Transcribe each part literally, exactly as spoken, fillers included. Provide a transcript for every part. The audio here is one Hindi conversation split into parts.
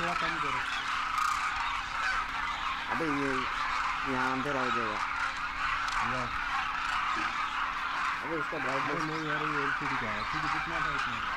थोड़ा कम करो। अबे ये यहाँ अंधेरा हो जाएगा। अबे इसका ब्राइटनेस नहीं यार, ये एलसीडी का है, एलसीडी कितना था इसमें?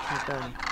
अच्छा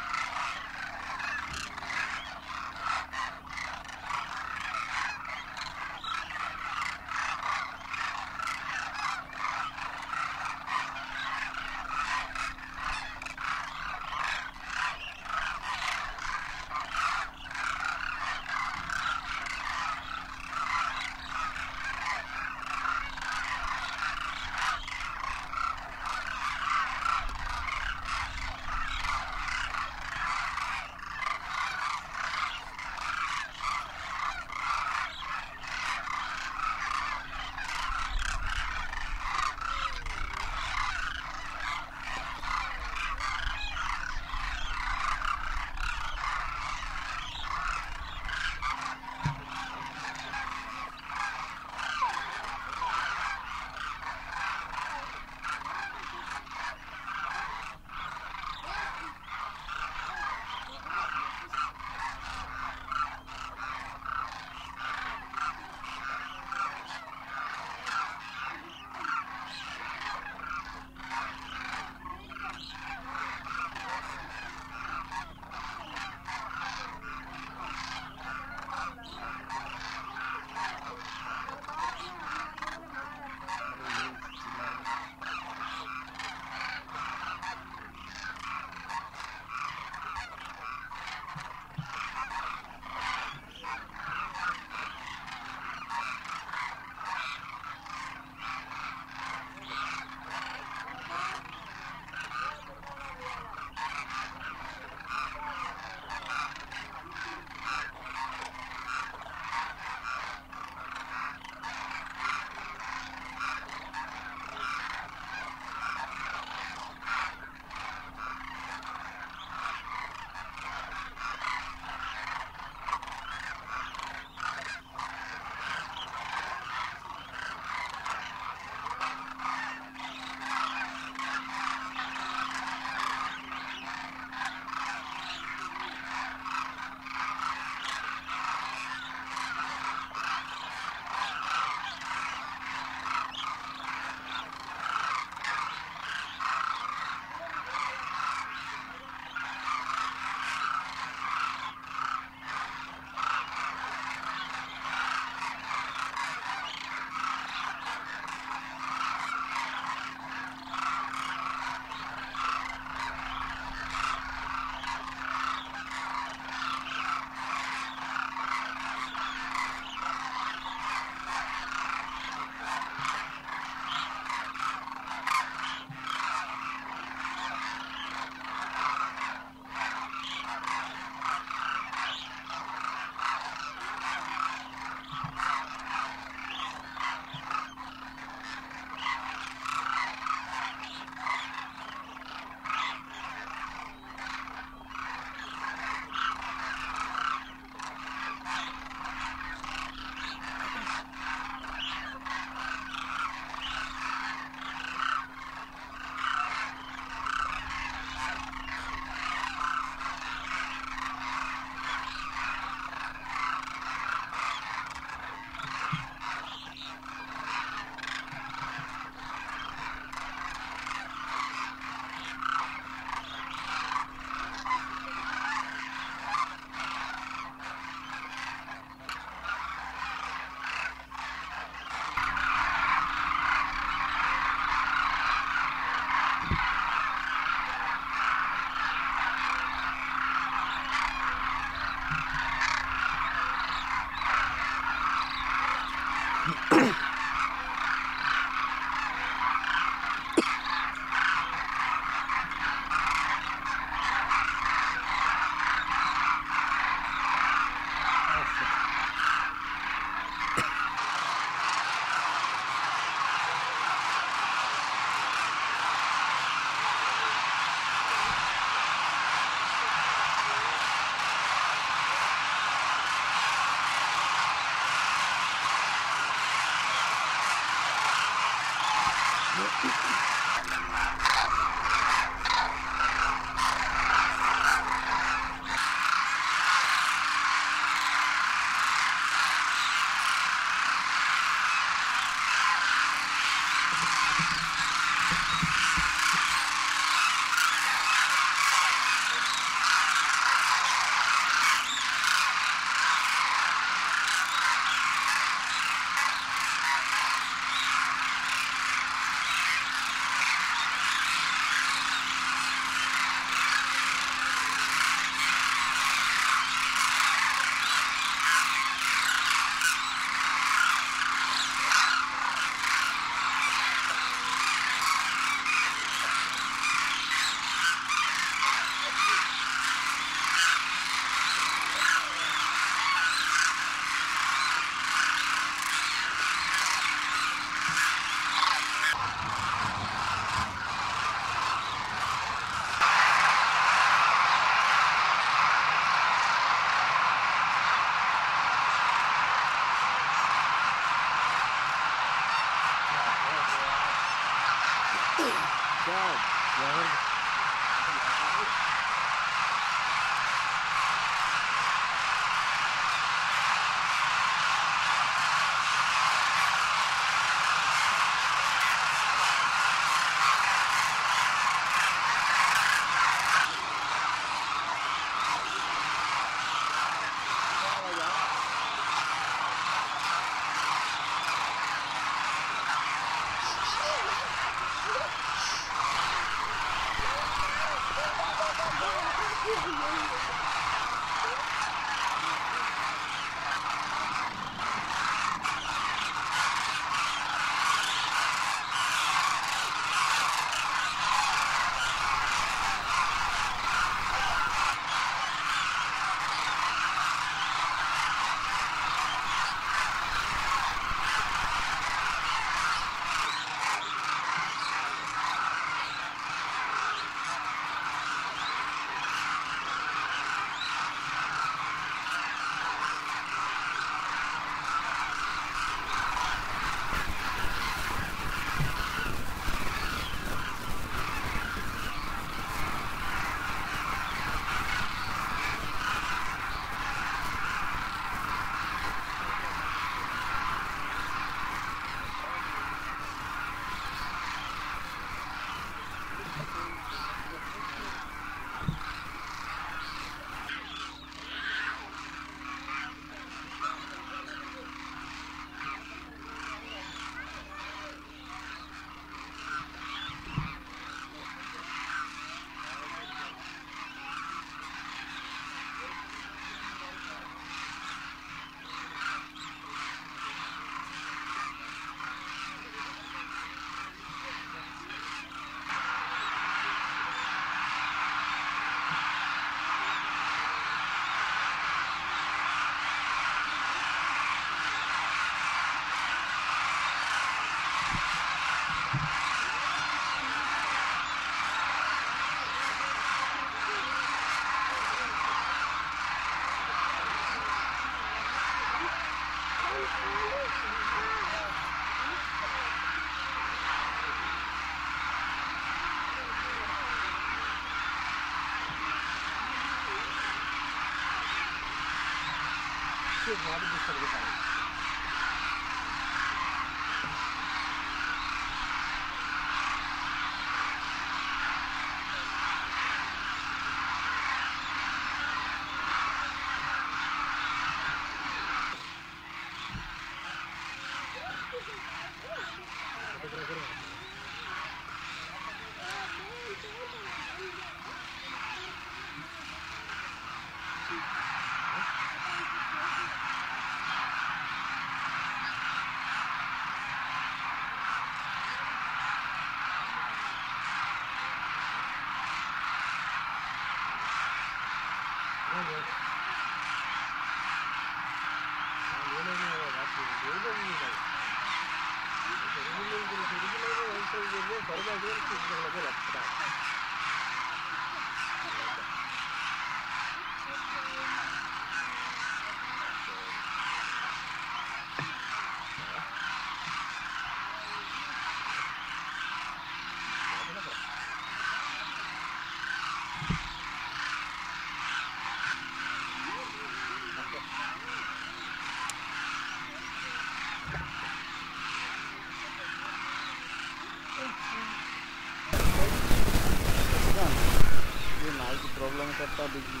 Problem करता बिजली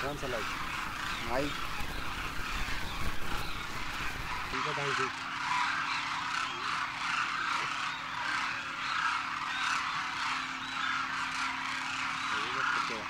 कौन सा लाइट भाई इनका भाई देख ये देखो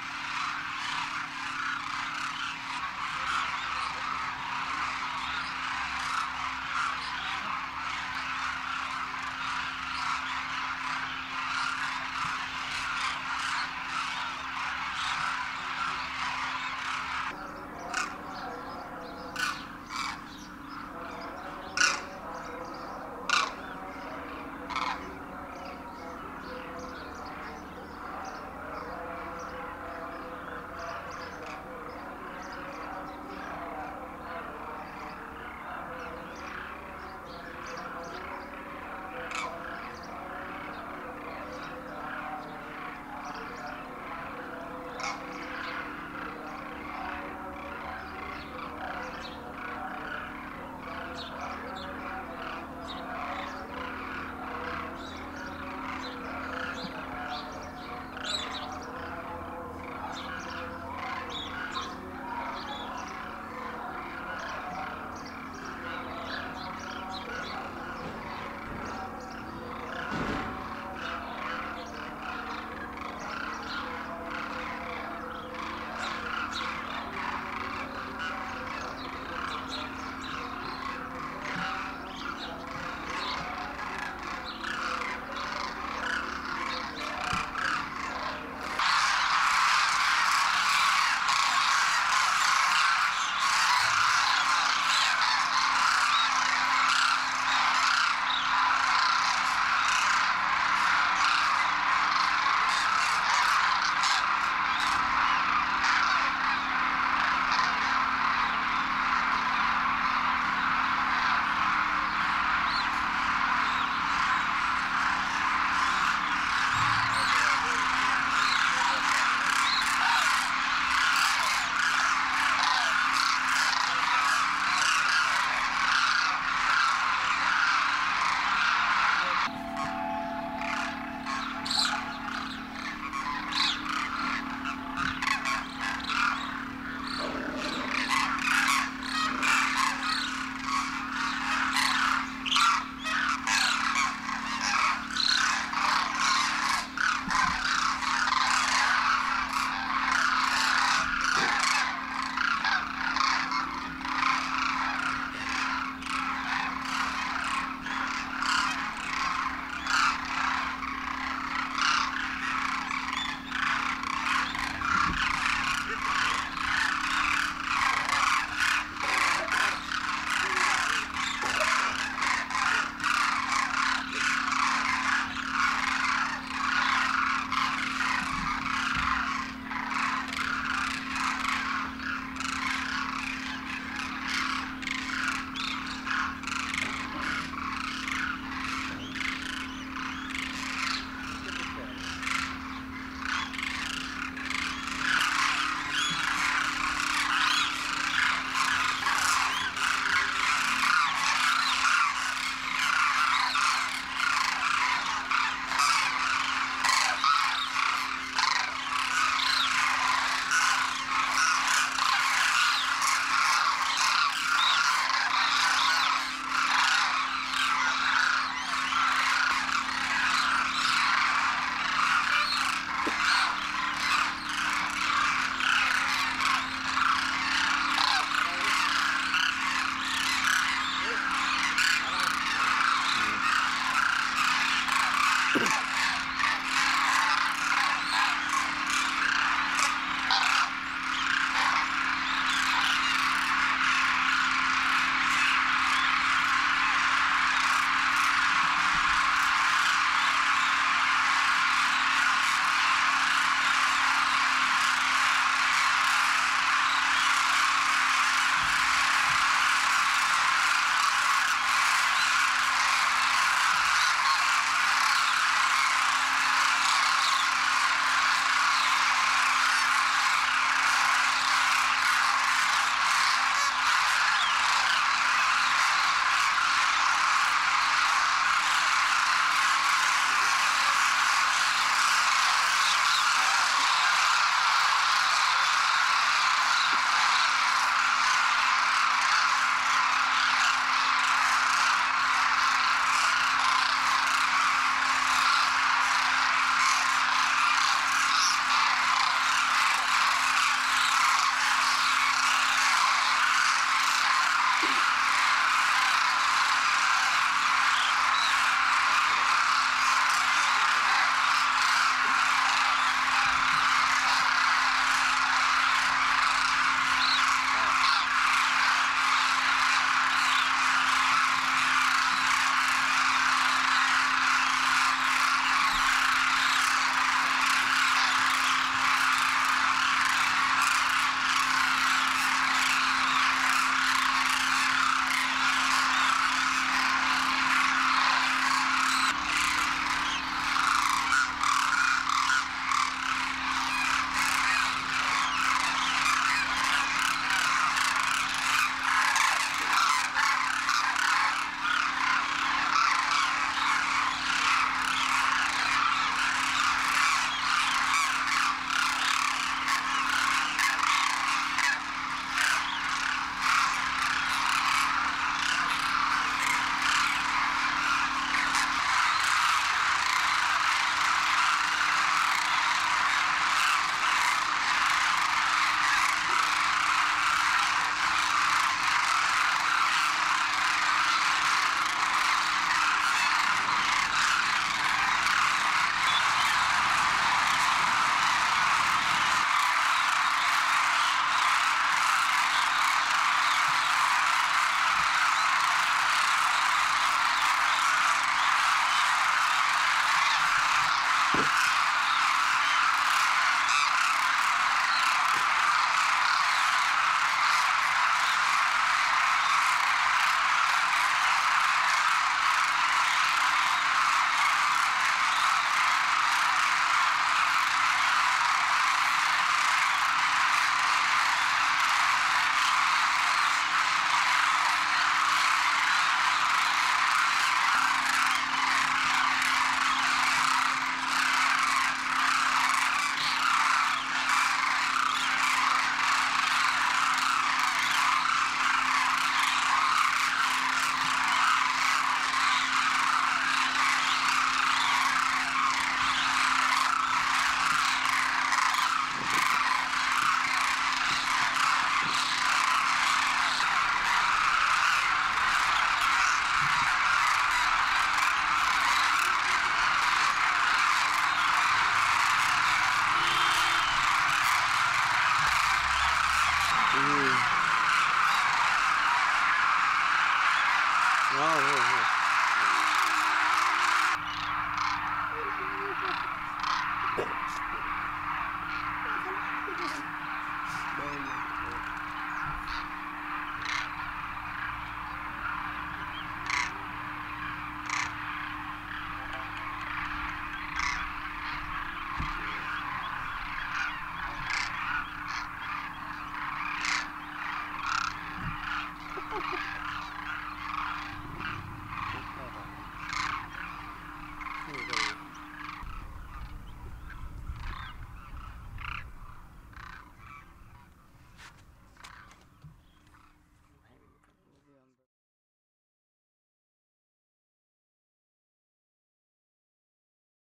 No, no, no.